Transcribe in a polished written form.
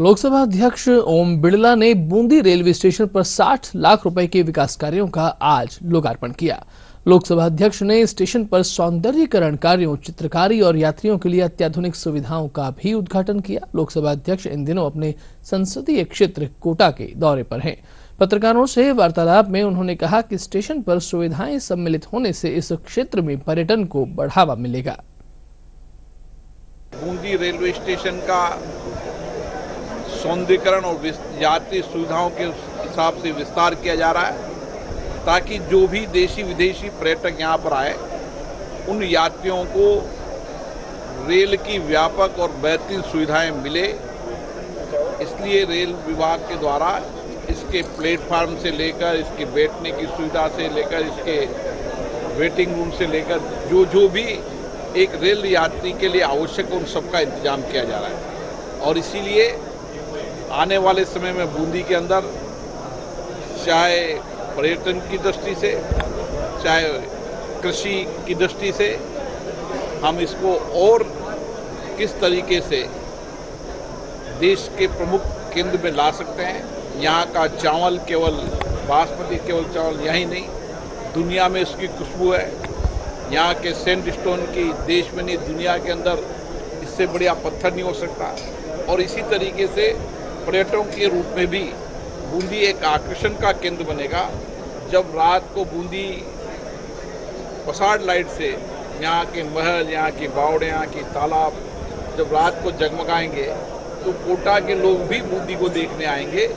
लोकसभा अध्यक्ष ओम बिड़ला ने Bundi railway station पर 60 लाख रुपए के विकास कार्यों का आज लोकार्पण किया। लोकसभा अध्यक्ष ने स्टेशन पर सौंदर्यीकरण कार्यों, चित्रकारी और यात्रियों के लिए अत्याधुनिक सुविधाओं का भी उद्घाटन किया। लोकसभा अध्यक्ष इन दिनों अपने संसदीय क्षेत्र कोटा के दौरे पर हैं। पत्रकारों से वार्तालाप में उन्होंने कहा कि स्टेशन पर सुविधाएं सम्मिलित होने से इस क्षेत्र में पर्यटन को बढ़ावा मिलेगा। बूंदी रेलवे स्टेशन का सौंदर्यीकरण और यात्री सुविधाओं के हिसाब से विस्तार किया जा रहा है, ताकि जो भी देशी विदेशी पर्यटक यहाँ पर आए, उन यात्रियों को रेल की व्यापक और बेहतरीन सुविधाएं मिले। इसलिए रेल विभाग के द्वारा इसके प्लेटफार्म से लेकर इसके बैठने की सुविधा से लेकर इसके वेटिंग रूम से लेकर जो जो भी एक रेल यात्री के लिए आवश्यक उन सबका इंतजाम किया जा रहा है। और इसीलिए आने वाले समय में बूंदी के अंदर चाहे पर्यटन की दृष्टि से, चाहे कृषि की दृष्टि से, हम इसको और किस तरीके से देश के प्रमुख केंद्र में ला सकते हैं। यहाँ का चावल, केवल बासमती केवल चावल यहीं नहीं, दुनिया में इसकी खुशबू है। यहाँ के सैंडस्टोन की देश में नहीं, दुनिया के अंदर इससे बढ़िया पत्थर नहीं हो सकता। और इसी तरीके से पर्यटकों के रूप में भी बूंदी एक आकर्षण का केंद्र बनेगा। जब रात को बूंदी पसाड़ लाइट से यहाँ के महल, यहाँ की बावड़े, यहाँ की तालाब जब रात को जगमगाएंगे, तो कोटा के लोग भी बूंदी को देखने आएंगे।